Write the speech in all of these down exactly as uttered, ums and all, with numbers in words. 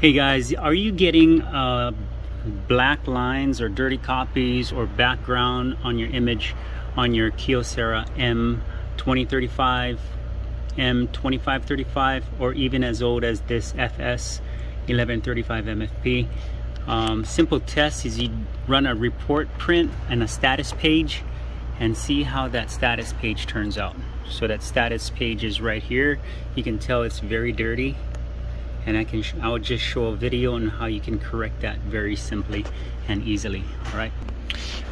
Hey guys, are you getting uh, black lines or dirty copies or background on your image on your Kyocera M twenty thirty-five, M twenty-five thirty-five, or even as old as this F S eleven thirty-five M F P? Um, simple test is you run a report print and a status page and see how that status page turns out. So that status page is right here. You can tell it's very dirty. And I can, I'll just show a video on how you can correct that very simply and easily. All right.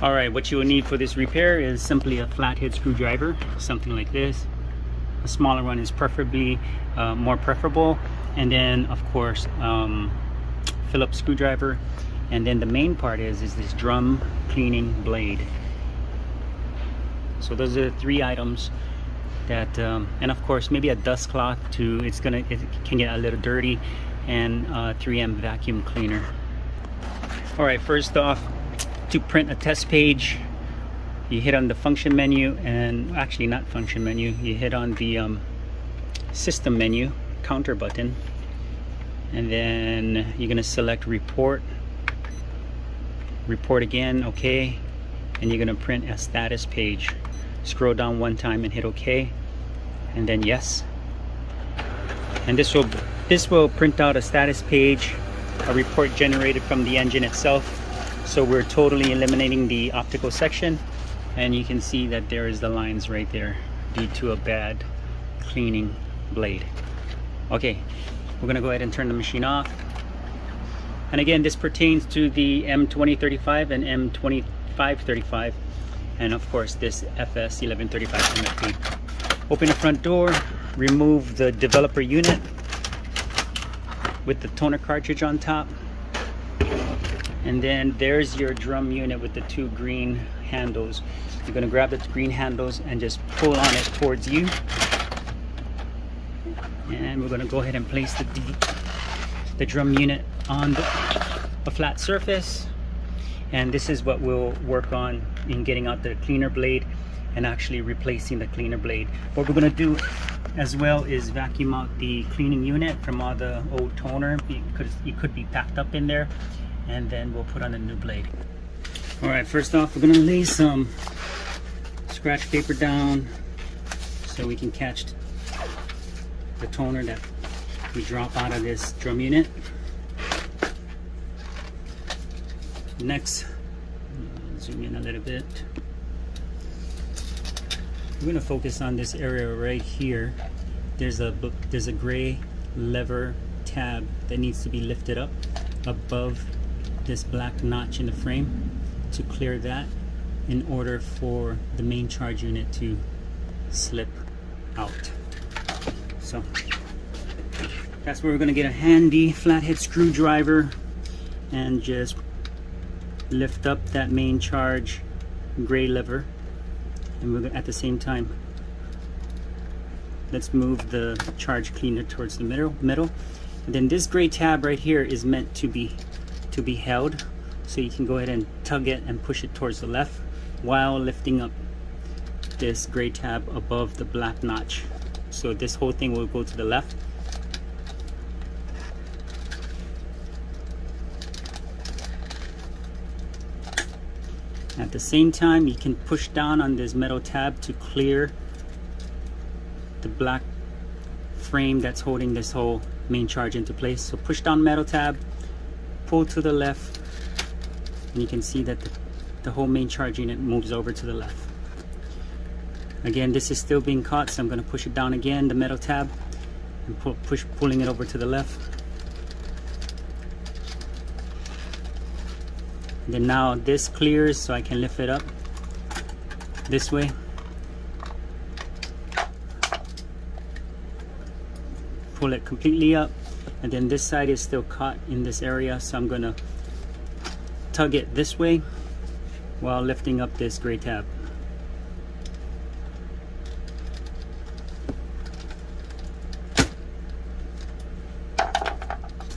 All right. What you will need for this repair is simply a flathead screwdriver, something like this. A smaller one is preferably uh, more preferable, and then of course um, Phillips screwdriver. And then the main part is is this drum cleaning blade. So those are the three items. That, um, and of course maybe a dust cloth too. It's gonna, it can get a little dirty, and uh, three M vacuum cleaner. All right, first off, to print a test page, you hit on the function menu, and actually not function menu, you hit on the um, system menu, counter button, and then you're gonna select report, report again, okay, and you're gonna print a status page. Scroll down one time and hit OK, and then yes, and this will this will print out a status page, a report generated from the engine itself. So we're totally eliminating the optical section, and you can see that there is the lines right there due to a bad cleaning blade. Okay, we're gonna go ahead and turn the machine off. And again, this pertains to the M twenty thirty-five and M twenty-five thirty-five, and of course this F S eleven thirty-five M F P. Open the front door, remove the developer unit with the toner cartridge on top, and then there's your drum unit with the two green handles. You're gonna grab the green handles and just pull on it towards you, and we're gonna go ahead and place the, the drum unit on the, a flat surface. And this is what we'll work on in getting out the cleaner blade and actually replacing the cleaner blade. What we're going to do as well is vacuum out the cleaning unit from all the old toner, because it, it could be packed up in there, and then we'll put on a new blade. All right, first off, we're going to lay some scratch paper down so we can catch the toner that we drop out of this drum unit. Next, zoom in a little bit. We're going to focus on this area right here. There's a there's a gray lever tab that needs to be lifted up above this black notch in the frame to clear that in order for the main charge unit to slip out. So that's where we're going to get a handy flathead screwdriver and just lift up that main charge gray lever, and we're gonna, at the same time, let's move the charge cleaner towards the middle middle and then this gray tab right here is meant to be to be held, so you can go ahead and tug it and push it towards the left while lifting up this gray tab above the black notch. So this whole thing will go to the left. At the same time, you can push down on this metal tab to clear the black frame that's holding this whole main charge into place. So push down metal tab, pull to the left, and you can see that the, the whole main charge unit moves over to the left. Again, this is still being caught, so I'm going to push it down again, the metal tab, and pull, push pulling it over to the left. Then now this clears, so I can lift it up this way. Pull it completely up, and then this side is still caught in this area, so I'm gonna tug it this way while lifting up this gray tab.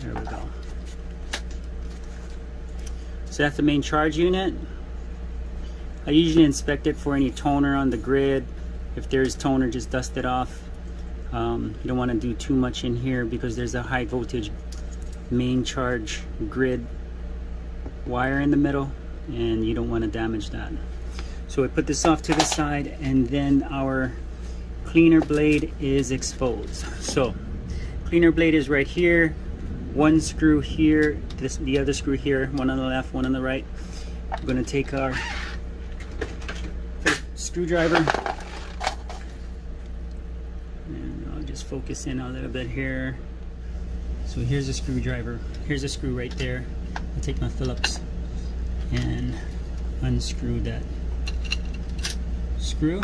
There we go. So that's the main charge unit. I usually inspect it for any toner on the grid. If there's toner, just dust it off. Um, you don't want to do too much in here because there's a high voltage main charge grid wire in the middle, and you don't want to damage that. So I put this off to the side, and then our cleaner blade is exposed. So cleaner blade is right here, one screw here, this the other screw here, one on the left, one on the right. I'm going to take our screwdriver, and I'll just focus in a little bit here. So here's a screwdriver, here's a screw right there. I'll take my Phillips and unscrew that screw,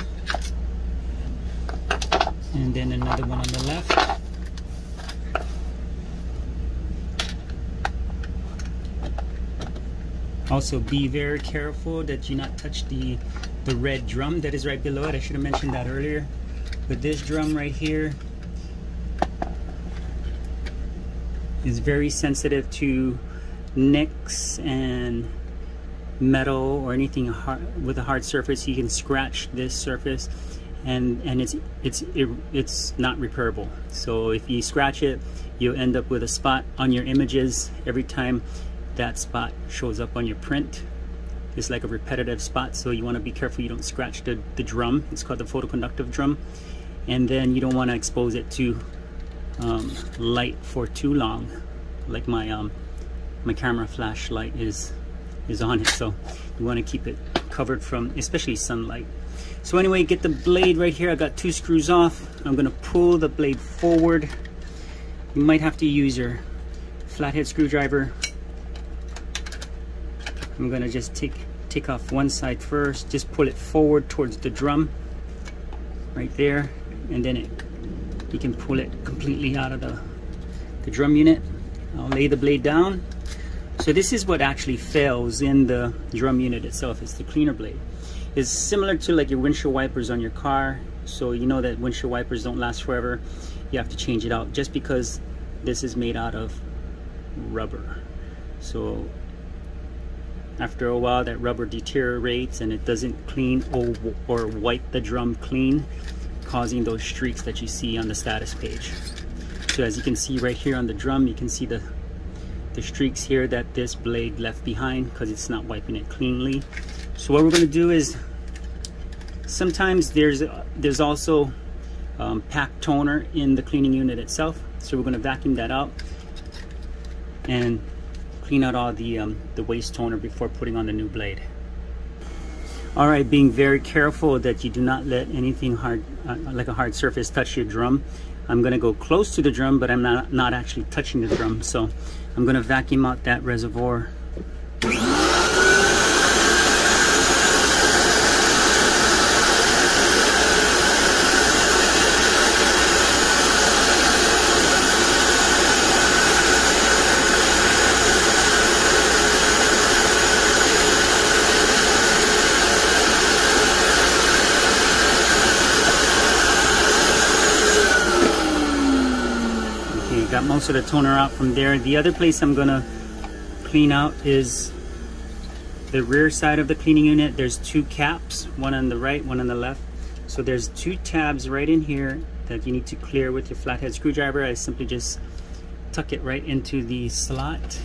and then another one on the left. Also, be very careful that you not touch the the red drum that is right below it. I should have mentioned that earlier, but this drum right here is very sensitive to nicks and metal or anything hard, with a hard surface. You can scratch this surface, and and it's it's it, it's not repairable. So if you scratch it, you'll end up with a spot on your images every time that spot shows up on your print. It's like a repetitive spot, so you want to be careful you don't scratch the, the drum. It's called the photoconductive drum. And then you don't want to expose it to um, light for too long, like my um, my camera flashlight is is on it, so you want to keep it covered from especially sunlight. So anyway, get the blade right here. I got two screws off. I'm gonna pull the blade forward. You might have to use your flathead screwdriver. I'm gonna just take take off one side first, just pull it forward towards the drum right there, and then it you can pull it completely out of the, the drum unit. I'll lay the blade down. So this is what actually fails in the drum unit itself. It's the cleaner blade. It's similar to like your windshield wipers on your car. So you know that windshield wipers don't last forever. You have to change it out just because this is made out of rubber. So after a while that rubber deteriorates and it doesn't clean or, or wipe the drum clean, causing those streaks that you see on the status page. So as you can see right here on the drum, you can see the the streaks here that this blade left behind because it's not wiping it cleanly. So what we're going to do is, sometimes there's there's also um, pack toner in the cleaning unit itself, so we're going to vacuum that out and clean out all the um, the waste toner before putting on the new blade. All right, being very careful that you do not let anything hard uh, like a hard surface touch your drum. I'm going to go close to the drum, but I'm not not actually touching the drum, so I'm going to vacuum out that reservoir. Got most of the toner out from there. The other place I'm gonna clean out is the rear side of the cleaning unit. There's two caps, one on the right, one on the left. So there's two tabs right in here that you need to clear with your flathead screwdriver. I simply just tuck it right into the slot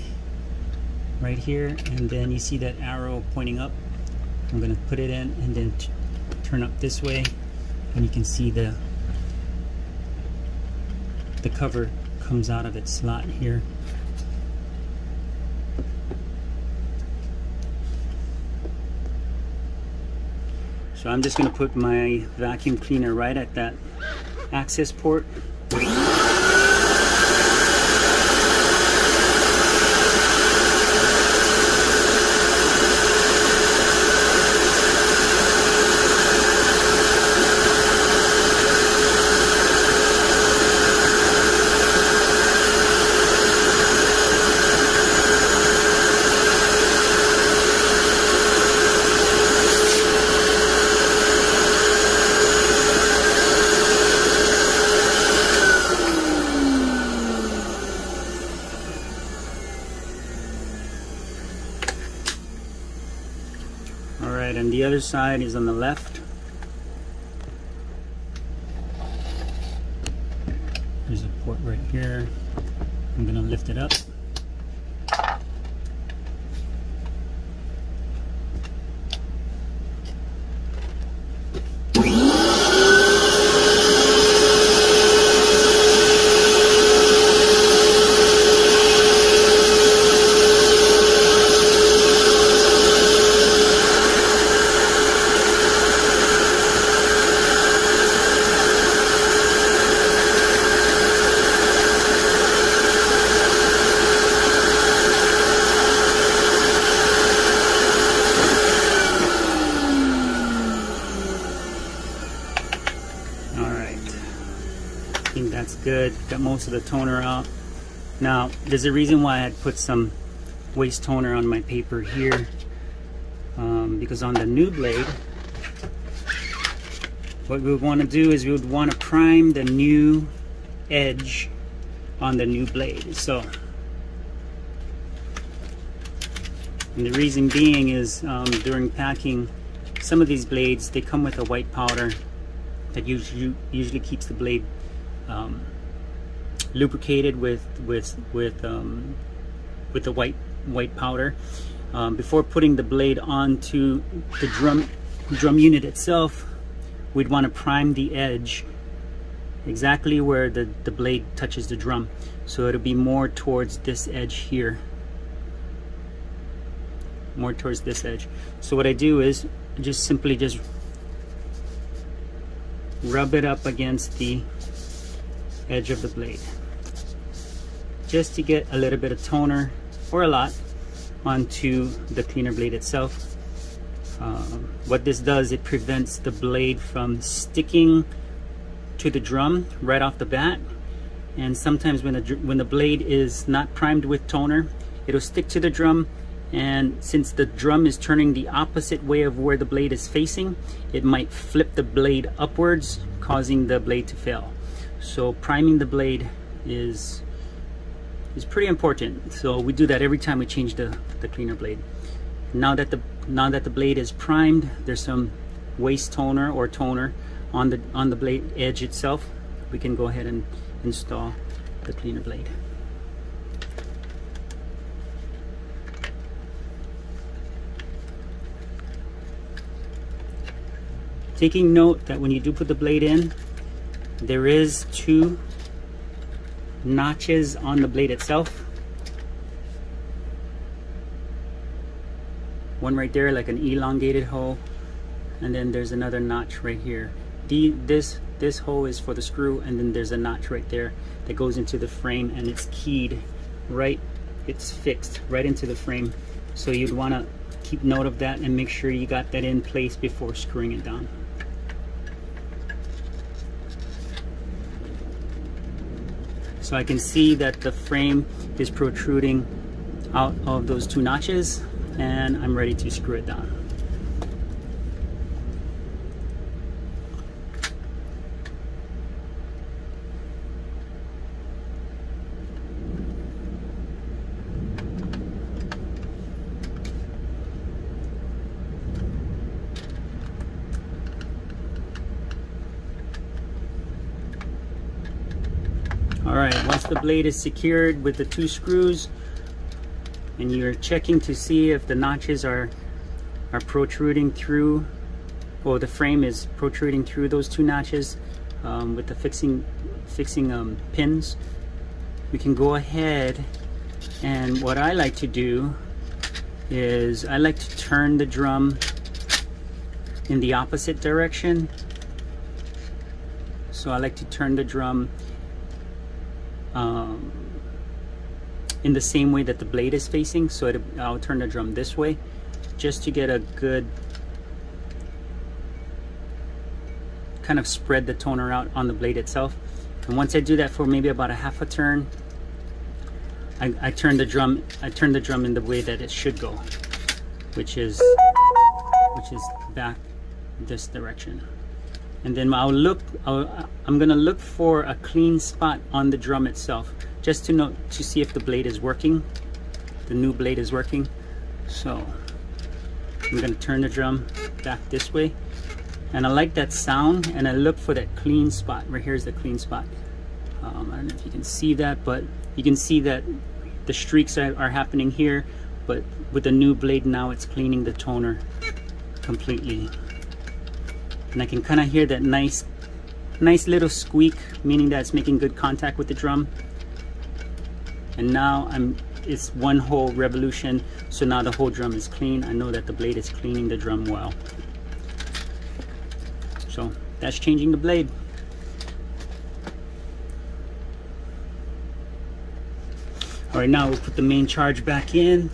right here, and then you see that arrow pointing up. I'm gonna put it in and then turn up this way, and you can see the the cover comes out of its slot here. So I'm just going to put my vacuum cleaner right at that access port. And the other side is on the left. There's a port right here. I'm gonna lift it up. got most of the toner out. Now, there's a reason why I put some waste toner on my paper here, um, because on the new blade, what we would want to do is we would want to prime the new edge on the new blade. So, and the reason being is um, during packing, some of these blades, they come with a white powder that usually usually keeps the blade um, lubricated with with with um, with the white white powder. Um, before putting the blade onto the drum drum unit itself, we'd want to prime the edge exactly where the the blade touches the drum, so it'll be more towards this edge here. More towards this edge. So what I do is just simply just rub it up against the edge of the blade, just to get a little bit of toner, or a lot, onto the cleaner blade itself. Um, what this does, it prevents the blade from sticking to the drum right off the bat. And sometimes when the when the blade is not primed with toner, it'll stick to the drum. And since the drum is turning the opposite way of where the blade is facing, it might flip the blade upwards, causing the blade to fail. So priming the blade is is pretty important. So we do that every time we change the, the cleaner blade. Now that the now that the blade is primed, there's some waste toner or toner on the on the blade edge itself. We can go ahead and install the cleaner blade. Taking note that when you do put the blade in, there is two notches on the blade itself. One right there, like an elongated hole, and then there's another notch right here. The, this, this hole is for the screw, and then there's a notch right there that goes into the frame, and it's keyed right, it's fixed right into the frame. So you'd want to keep note of that and make sure you got that in place before screwing it down. So I can see that the frame is protruding out of those two notches, and I'm ready to screw it down. Alright, once the blade is secured with the two screws, and you're checking to see if the notches are are protruding through, or the frame is protruding through those two notches um, with the fixing fixing um, pins, we can go ahead, and what I like to do is I like to turn the drum in the opposite direction. So I like to turn the drum Um, in the same way that the blade is facing, so it, I'll turn the drum this way, just to get a good kind of spread the toner out on the blade itself. And once I do that for maybe about a half a turn, I, I turn the drum. I turn the drum in the way that it should go, which is which is back this direction. And then I'll look, I'll, I'm gonna look for a clean spot on the drum itself, just to know, to see if the blade is working, the new blade is working. So I'm gonna turn the drum back this way, and I like that sound, and I look for that clean spot. Right here's the clean spot. Um, I don't know if you can see that, but you can see that the streaks are, are happening here, but with the new blade now, it's cleaning the toner completely. And I can kind of hear that nice, nice little squeak, meaning that it's making good contact with the drum. And now I'm, it's one whole revolution, so now the whole drum is clean. I know that the blade is cleaning the drum well. So that's changing the blade. All right, now we'll put the main charge back in.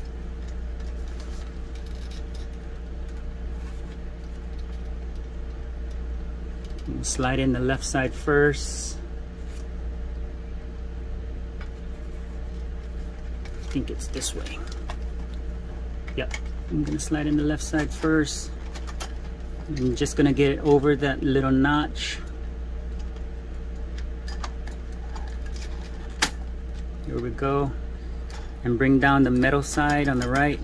Slide in the left side first, think it's this way. Yep, I'm gonna slide in the left side first. I'm just gonna get over that little notch. Here we go. And bring down the metal side on the right.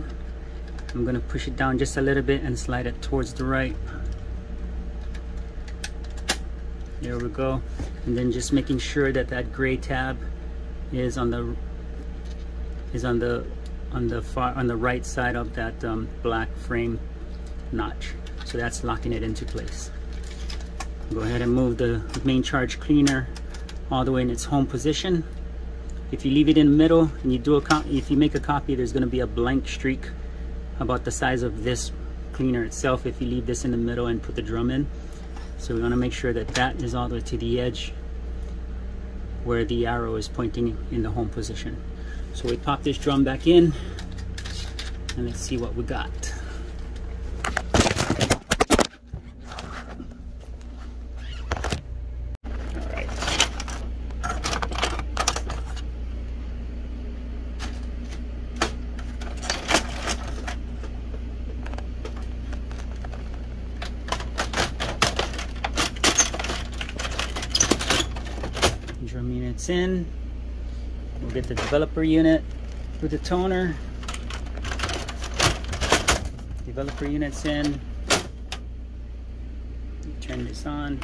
I'm gonna push it down just a little bit and slide it towards the right. There we go. And then just making sure that that gray tab is on the is on the on the far on the right side of that um, black frame notch. So that's locking it into place. Go ahead and move the main charge cleaner all the way in its home position. If you leave it in the middle and you do a cop if you make a copy, there's going to be a blank streak about the size of this cleaner itself if you leave this in the middle and put the drum in. So we want to make sure that that is all the way to the edge where the arrow is pointing in the home position. So we pop this drum back in and let's see what we got. In, we'll get the developer unit with the toner. Developer unit's in. Turn this on.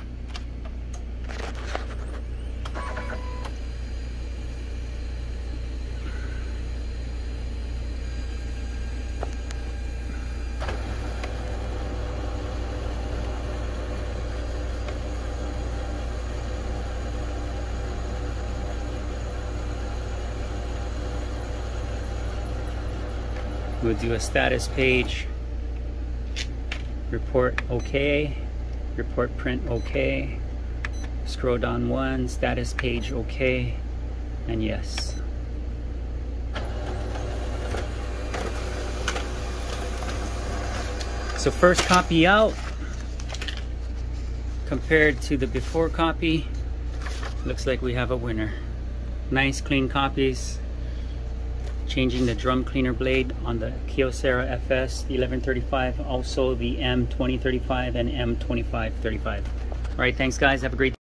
We'll do a status page, report okay, report print okay, scroll down one, status page okay, and yes. So first copy out, compared to the before copy, looks like we have a winner. Nice clean copies. Changing the drum cleaner blade on the Kyocera F S eleven thirty-five, also the M twenty thirty-five and M twenty-five thirty-five. All right, thanks guys, have a great day.